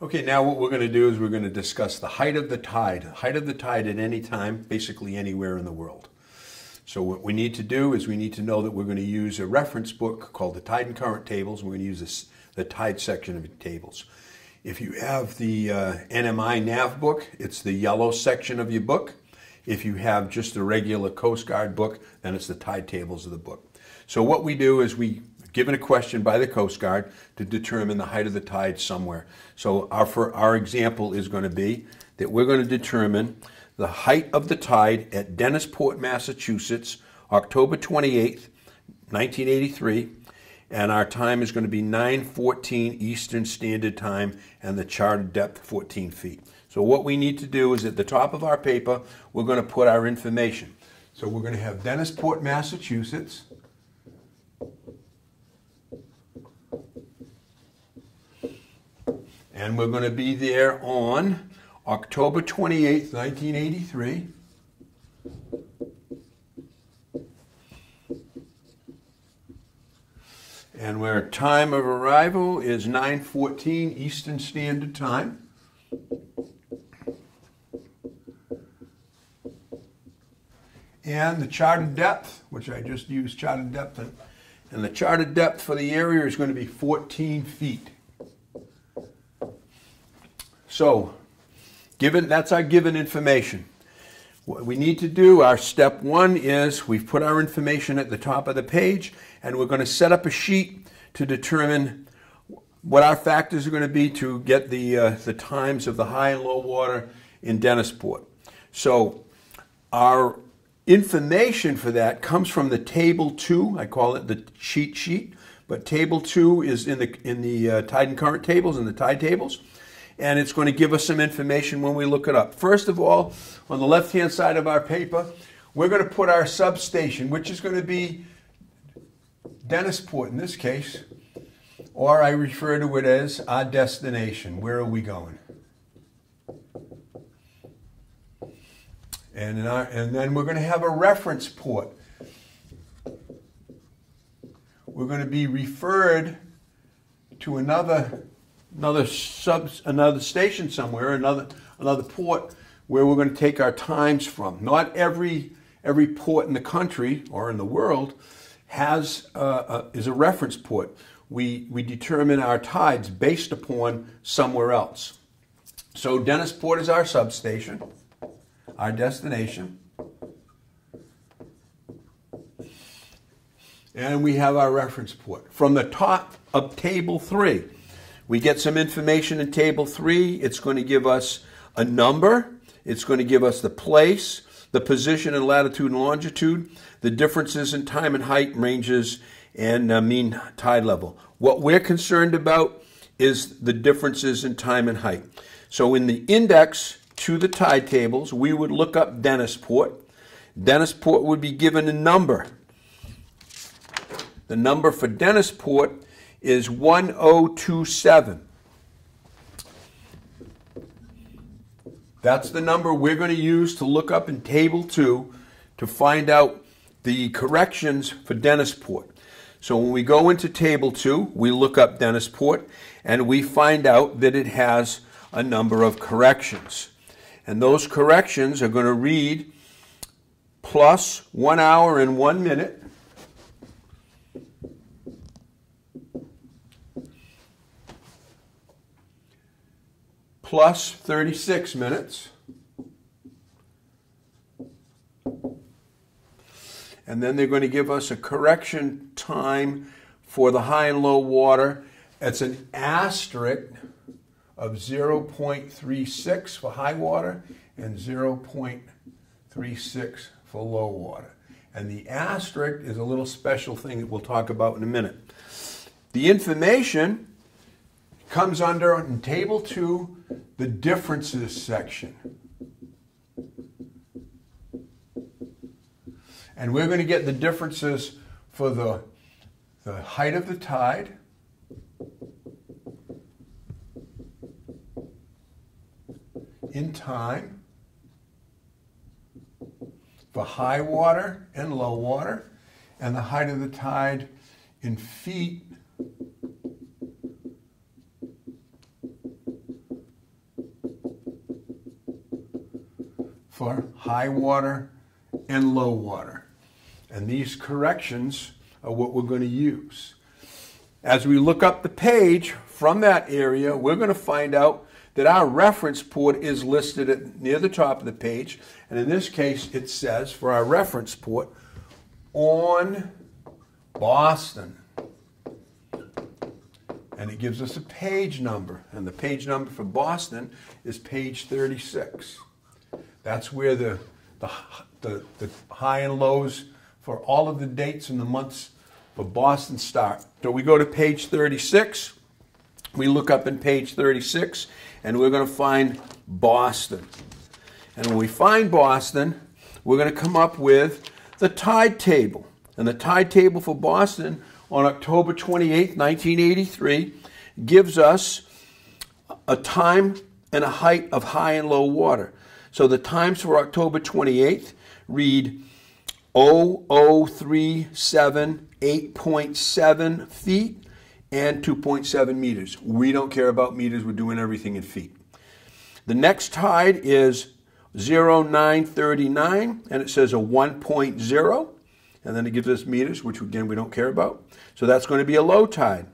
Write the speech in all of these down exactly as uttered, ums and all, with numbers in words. Okay, now what we're going to do is we're going to discuss the height of the tide. The height of the tide at any time, basically anywhere in the world. So what we need to do is we need to know that we're going to use a reference book called the Tide and Current Tables. We're going to use this, the tide section of the tables. If you have the uh, N M I N A V book, it's the yellow section of your book. If you have just the regular Coast Guard book, then it's the tide tables of the book. So what we do is we given a question by the Coast Guard to determine the height of the tide somewhere. So our, for our example is going to be that we're going to determine the height of the tide at Dennisport, Massachusetts, October twenty-eighth, nineteen eighty-three, and our time is going to be nine fourteen Eastern Standard Time and the charted depth fourteen feet. So what we need to do is at the top of our paper, we're going to put our information. So we're going to have Dennisport, Massachusetts, and we're going to be there on October twenty-eighth, nineteen eighty-three. And our time of arrival is nine fourteen Eastern Standard Time. And the charted depth, which I just used charted depth, in, and the charted depth for the area is going to be fourteen feet. So, given that's our given information. What we need to do, our step one is we've put our information at the top of the page, and we're going to set up a sheet to determine what our factors are going to be to get the, uh, the times of the high and low water in Dennisport. So, our information for that comes from the table two. I call it the cheat sheet, but table two is in the, in the uh, tide and current tables, in the tide tables. And it's going to give us some information when we look it up. First of all, on the left-hand side of our paper, we're going to put our substation, which is going to be Dennisport in this case, or I refer to it as our destination. Where are we going? And, in our, and then we're going to have a reference port. We're going to be referred to another Another sub, another station somewhere, another another port where we're going to take our times from. Not every every port in the country or in the world has uh, a, is a reference port. We we determine our tides based upon somewhere else. So Dennisport is our substation, our destination, and we have our reference port from the top of table three. We get some information in table three. It's going to give us a number. It's going to give us the place, the position in latitude and longitude, the differences in time and height ranges, and uh, mean tide level. What we're concerned about is the differences in time and height. So in the index to the tide tables, we would look up Dennisport. Dennisport would be given a number. The number for Dennisport is one oh two seven. That's the number we're going to use to look up in table two to find out the corrections for Dennisport. So when we go into table two, we look up Dennisport and we find out that it has a number of corrections. And those corrections are going to read plus one hour and one minute. Plus thirty-six minutes. And then they're going to give us a correction time for the high and low water. It's an asterisk of zero point three six for high water and zero point three six for low water. And the asterisk is a little special thing that we'll talk about in a minute. The information comes under, in table two, the differences section. And we're going to get the differences for the, the height of the tide, in time, for high water and low water, and the height of the tide in feet for high water and low water. And these corrections are what we're going to use. As we look up the page from that area, we're going to find out that our reference port is listed at near the top of the page. And in this case, it says for our reference port, on Boston. And it gives us a page number. And the page number for Boston is page thirty-six. That's where the, the, the, the high and lows for all of the dates and the months for Boston start. So we go to page thirty-six. We look up in page thirty-six, and we're going to find Boston. And when we find Boston, we're going to come up with the Tide table. And the Tide table for Boston on October twenty-eighth, nineteen eighty-three, gives us a time and a height of high and low water. So the times for October twenty-eighth read zero zero three seven, eight point seven feet and two point seven meters. We don't care about meters. We're doing everything in feet. The next tide is zero nine thirty-nine, and it says a one point zero. And then it gives us meters, which again, we don't care about. So that's going to be a low tide.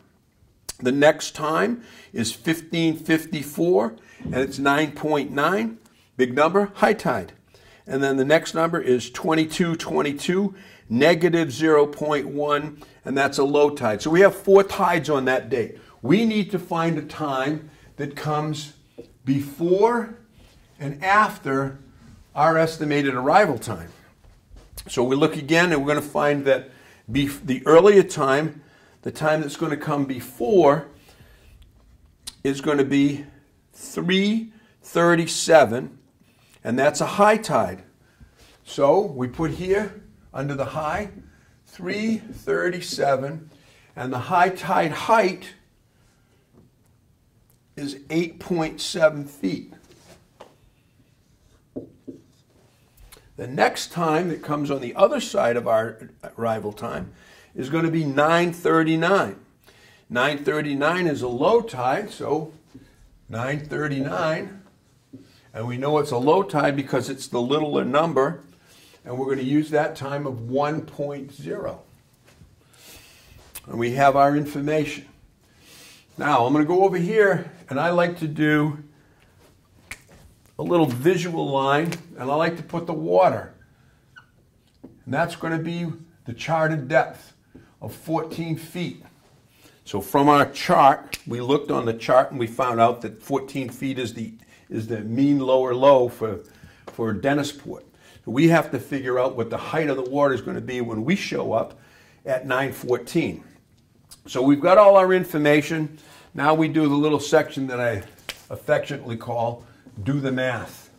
The next time is fifteen fifty-four, and it's nine point nine, big number, high tide. And then the next number is twenty-two twenty-two, negative zero point one, and that's a low tide. So we have four tides on that date. We need to find a time that comes before and after our estimated arrival time. So we look again, and we're going to find that the earlier time, the time that's going to come before, is going to be three thirty-seven, and that's a high tide. So we put here under the high three thirty-seven, and the high tide height is eight point seven feet. The next time that comes on the other side of our arrival time is going to be nine thirty-nine. nine thirty-nine is a low tide, so nine thirty-nine. And we know it's a low tide because it's the littler number, and we're going to use that time of one point zero. And we have our information. Now, I'm going to go over here, and I like to do a little visual line, and I like to put the water. And that's going to be the charted depth of fourteen feet. So from our chart, we looked on the chart and we found out that fourteen feet is the, is the mean lower low for, for Dennisport. So we have to figure out what the height of the water is going to be when we show up at nine fourteen. So we've got all our information. Now we do the little section that I affectionately call do the math.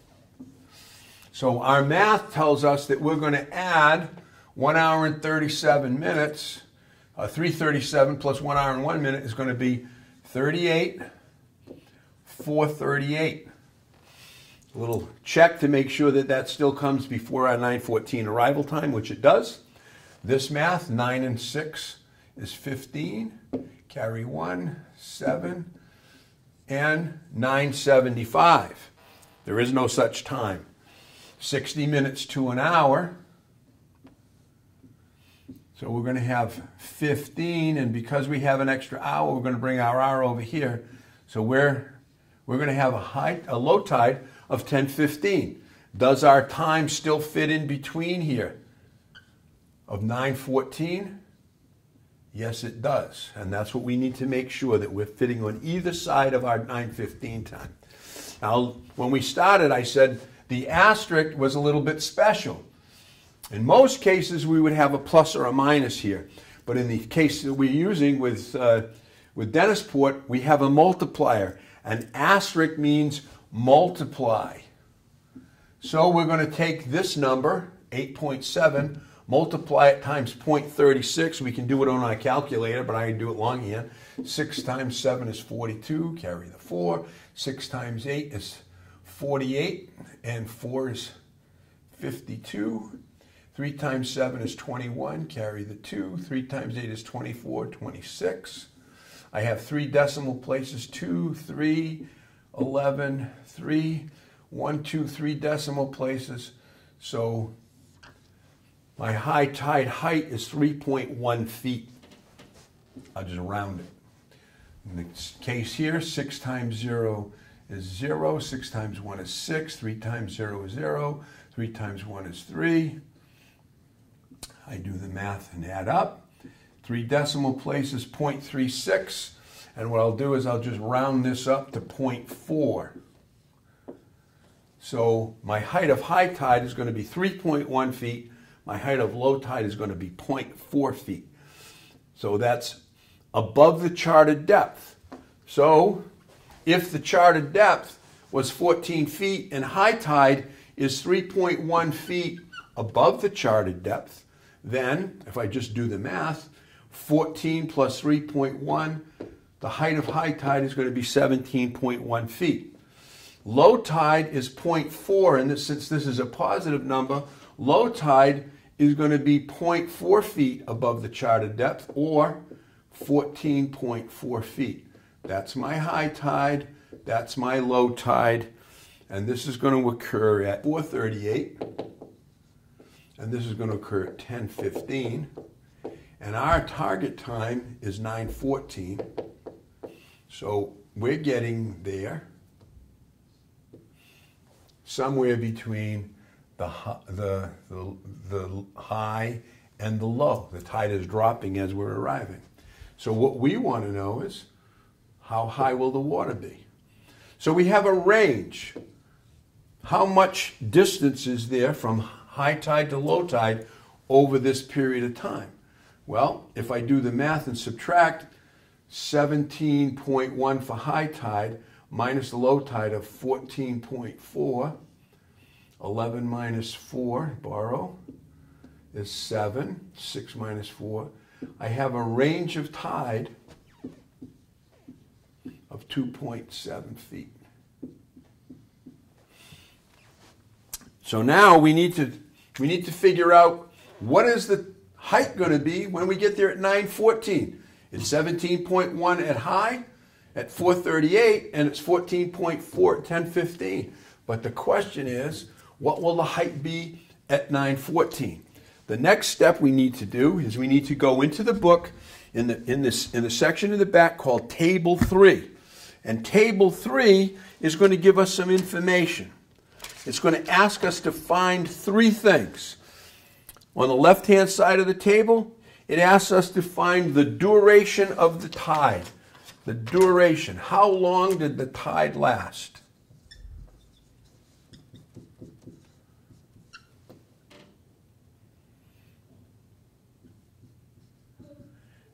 So our math tells us that we're going to add one hour and thirty-seven minutes, uh, three thirty-seven plus one hour and one minute is going to be thirty-eight, four thirty-eight. A little check to make sure that that still comes before our nine fourteen arrival time, which it does. This math, nine and six is fifteen, carry one, seven, and nine seventy-five. There is no such time. sixty minutes to an hour. So we're going to have fifteen, and because we have an extra hour, we're going to bring our hour over here. So we're we're going to have a high a low tide of ten fifteen. Does our time still fit in between here of nine fourteen? Yes, it does. And that's what we need to make sure, that we're fitting on either side of our nine fifteen time. Now, when we started, I said the asterisk was a little bit special. In most cases, we would have a plus or a minus here. But in the case that we're using with, uh, with Dennisport, we have a multiplier. An asterisk means multiply. So we're going to take this number, eight point seven, multiply it times zero point three six. We can do it on our calculator, but I can do it longhand. six times seven is forty-two, carry the four. six times eight is forty-eight, and four is fifty-two. three times seven is twenty-one, carry the two. three times eight is twenty-four, twenty-six. I have three decimal places, two, three, eleven, three. one, two, three decimal places. So my high tide height is three point one feet. I'll just round it. In the case here, six times zero is zero, six times one is six, three times zero is zero, three times one is three. I do the math and add up. Three decimal places, zero point three six. And what I'll do is I'll just round this up to zero point four. So my height of high tide is going to be three point one feet. My height of low tide is going to be zero point four feet. So that's above the charted depth. So if the charted depth was fourteen feet and high tide is three point one feet above the charted depth, then if I just do the math, fourteen plus three point one, the height of high tide is going to be seventeen point one feet. Low tide is zero point four, and this, since this is a positive number, low tide is going to be zero point four feet above the charted depth, or fourteen point four feet. That's my high tide, that's my low tide, and this is going to occur at four thirty-eight, and this is going to occur at ten fifteen, and our target time is nine fourteen, so we're getting there somewhere between the, the, the, the high and the low. The tide is dropping as we're arriving. So what we want to know is, how high will the water be? So we have a range. How much distance is there from high tide to low tide over this period of time? Well, if I do the math and subtract seventeen point one for high tide minus the low tide of fourteen point four, eleven minus four, borrow, is seven, six minus four. I have a range of tide of two point seven feet. So now we need to we need to figure out, what is the height going to be when we get there at nine fourteen? It's seventeen point one at high at four thirty-eight, and it's fourteen point four at ten fifteen. But the question is, what will the height be at nine fourteen? The next step we need to do is we need to go into the book in the, in this, in the section in the back called Table three. And Table three is going to give us some information. It's going to ask us to find three things. On the left-hand side of the table, it asks us to find the duration of the tide. The duration. How long did the tide last?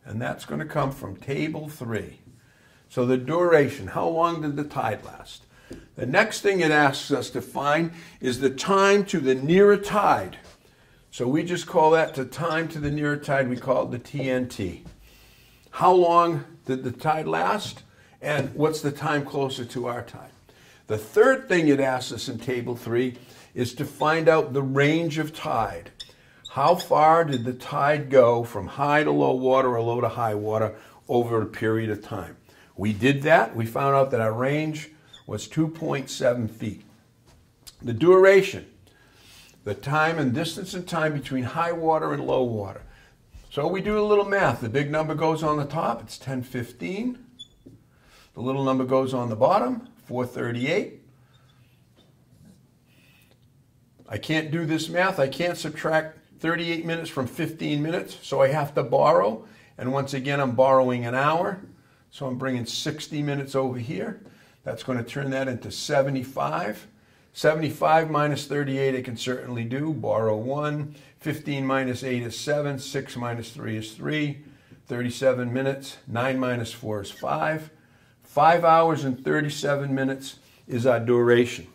And that's going to come from Table three. So the duration, how long did the tide last? The next thing it asks us to find is the time to the nearer tide. So we just call that the time to the nearer tide, we call it the T N T. How long did the tide last? And what's the time closer to our tide? The third thing it asks us in Table three is to find out the range of tide. How far did the tide go from high to low water or low to high water over a period of time? We did that. We found out that our range was two point seven feet. The duration, the time and distance and time between high water and low water. So we do a little math. The big number goes on the top. It's ten fifteen. The little number goes on the bottom, four thirty-eight. I can't do this math. I can't subtract thirty-eight minutes from fifteen minutes, so I have to borrow, and once again I'm borrowing an hour, so I'm bringing sixty minutes over here. That's going to turn that into seventy-five. seventy-five minus thirty-eight I can certainly do, borrow one, fifteen minus eight is seven, six minus three is three, thirty-seven minutes, nine minus four is five. five hours and thirty-seven minutes is our duration.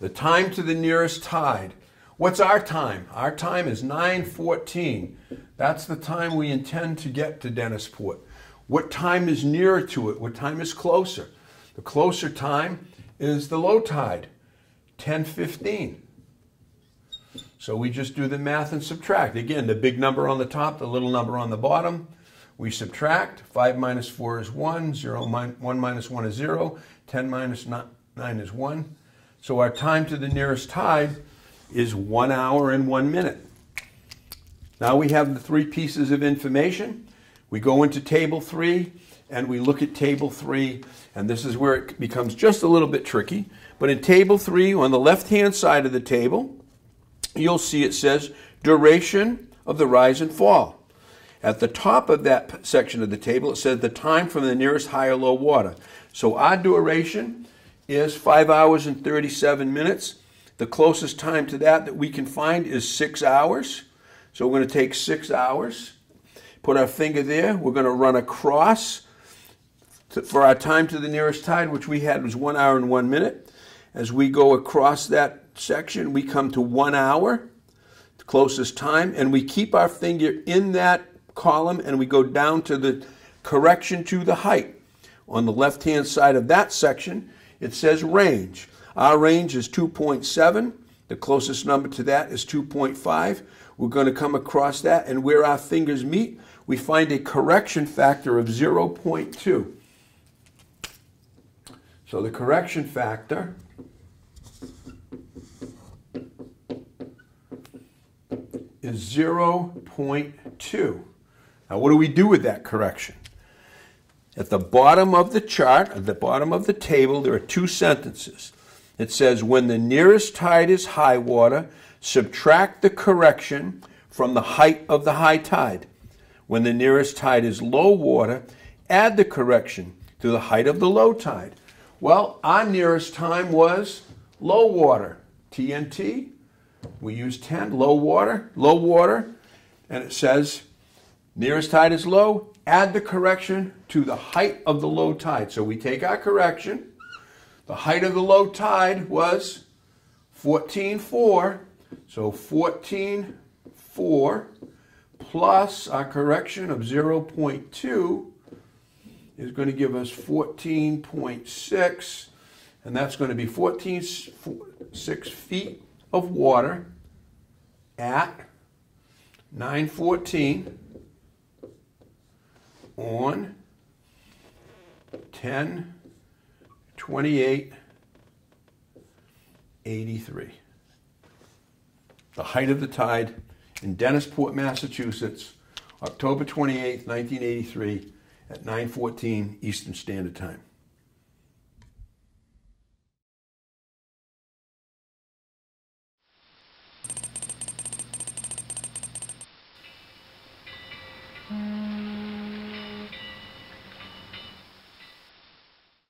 The time to the nearest tide. What's our time? Our time is nine fourteen. That's the time we intend to get to Dennisport. What time is nearer to it? What time is closer? The closer time is the low tide, ten fifteen. So we just do the math and subtract. Again, the big number on the top, the little number on the bottom. We subtract. five minus four is one. zero, one minus one is zero. ten minus nine, nine is one. So our time to the nearest tide is one hour and one minute. Now we have the three pieces of information. We go into table three and we look at table three, and this is where it becomes just a little bit tricky. But in table three, on the left-hand side of the table, you'll see it says duration of the rise and fall. At the top of that section of the table, it says the time from the nearest high or low water. So our duration is five hours and thirty-seven minutes. The closest time to that that we can find is six hours. So we're going to take six hours, put our finger there. We're going to run across to, for our time to the nearest tide, which we had was one hour and one minute. As we go across that section, we come to one hour, the closest time, and we keep our finger in that column and we go down to the correction to the height. On the left-hand side of that section, it says range. Our range is two point seven. The closest number to that is two point five. We're going to come across that, and where our fingers meet, we find a correction factor of zero point two. So the correction factor is zero point two. Now, what do we do with that correction? At the bottom of the chart, at the bottom of the table, there are two sentences. It says, when the nearest tide is high water, subtract the correction from the height of the high tide. When the nearest tide is low water, add the correction to the height of the low tide. Well, our nearest time was low water, T N T. We use ten, low water, low water, and it says nearest tide is low, add the correction to the height of the low tide. So we take our correction. The height of the low tide was fourteen point four, so fourteen point four plus our correction of zero point two is going to give us fourteen point six, and that's going to be fourteen point six feet of water at nine fourteen on ten twenty-eight eighty-three. The height of the tide in Dennisport, Massachusetts, October twenty-eighth, nineteen eighty-three at nine fourteen Eastern Standard Time.